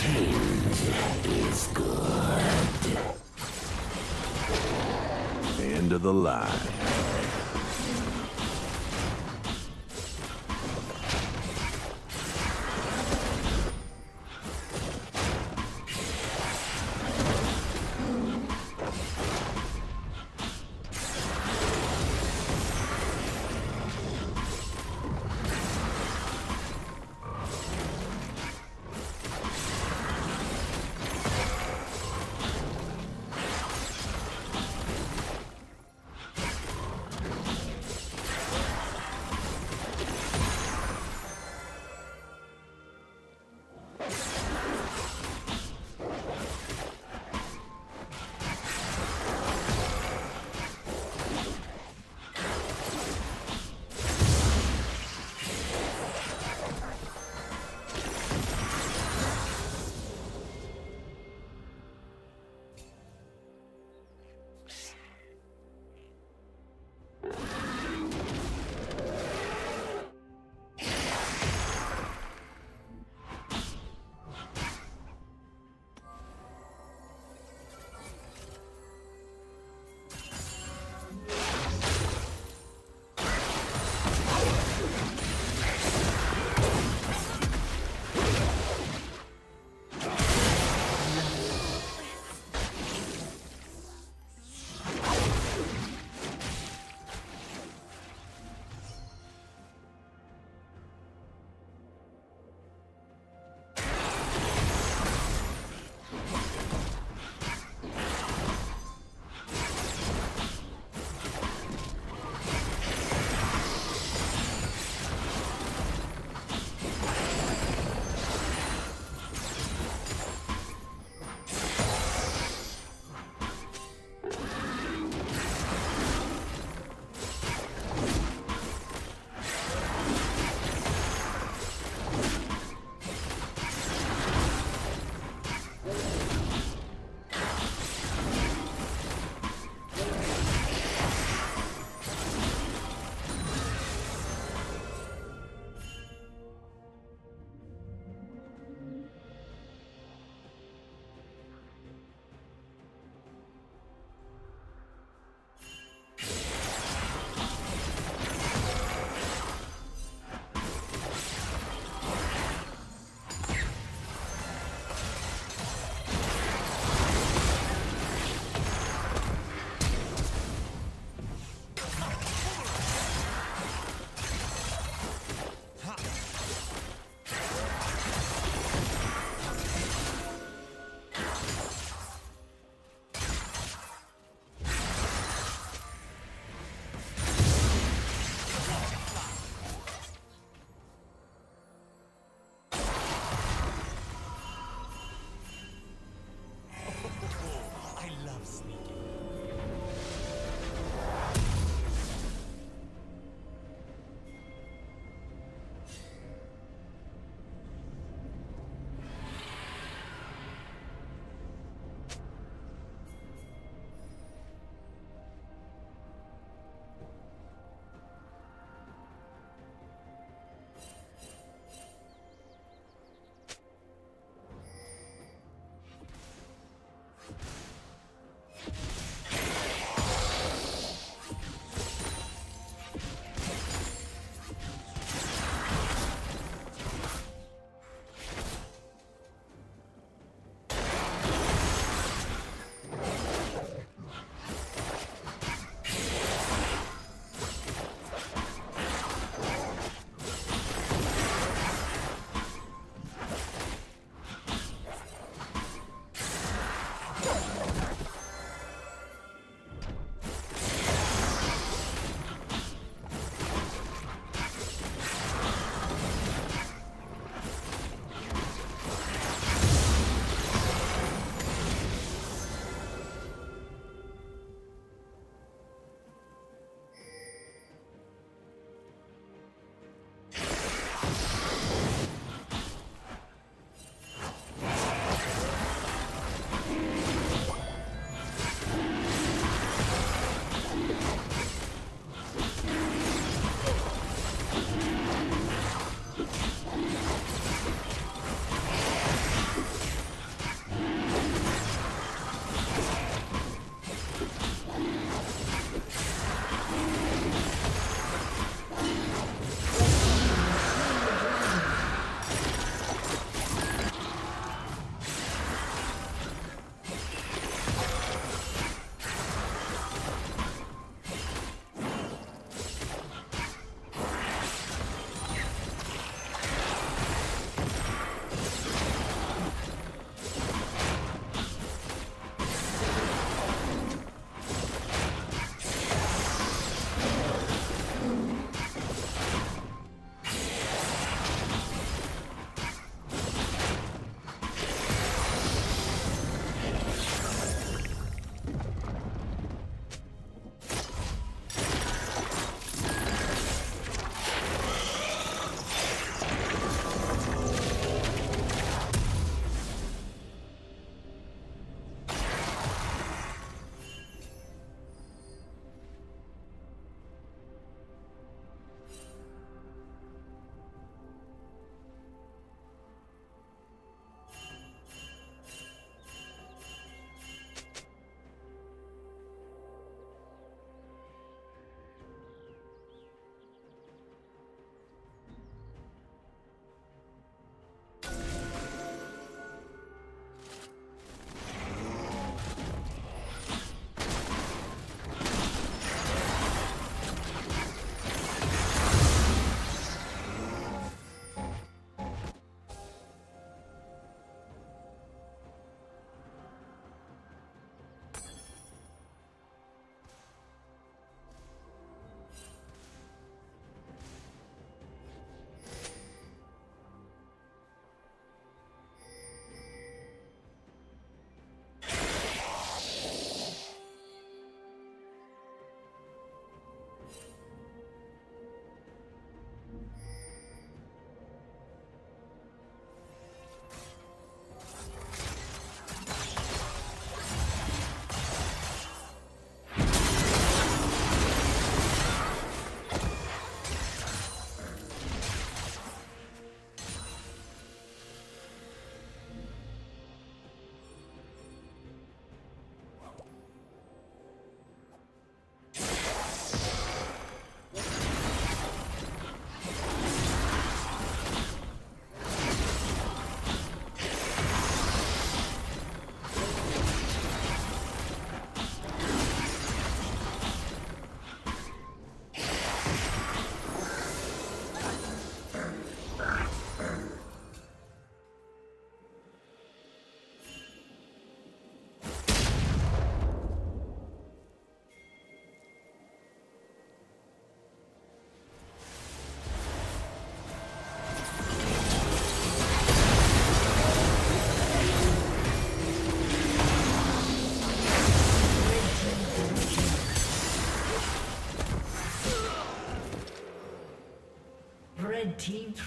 Change is good. End of the line.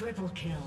Triple kill.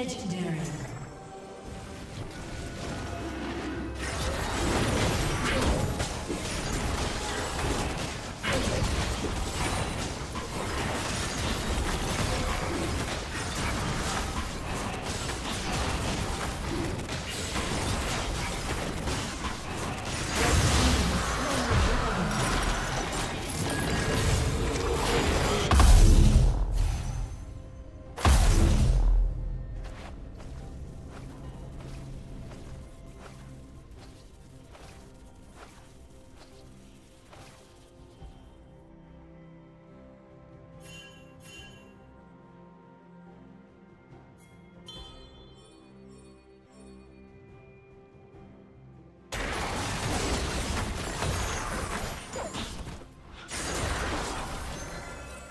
Legendary.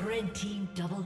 Red team double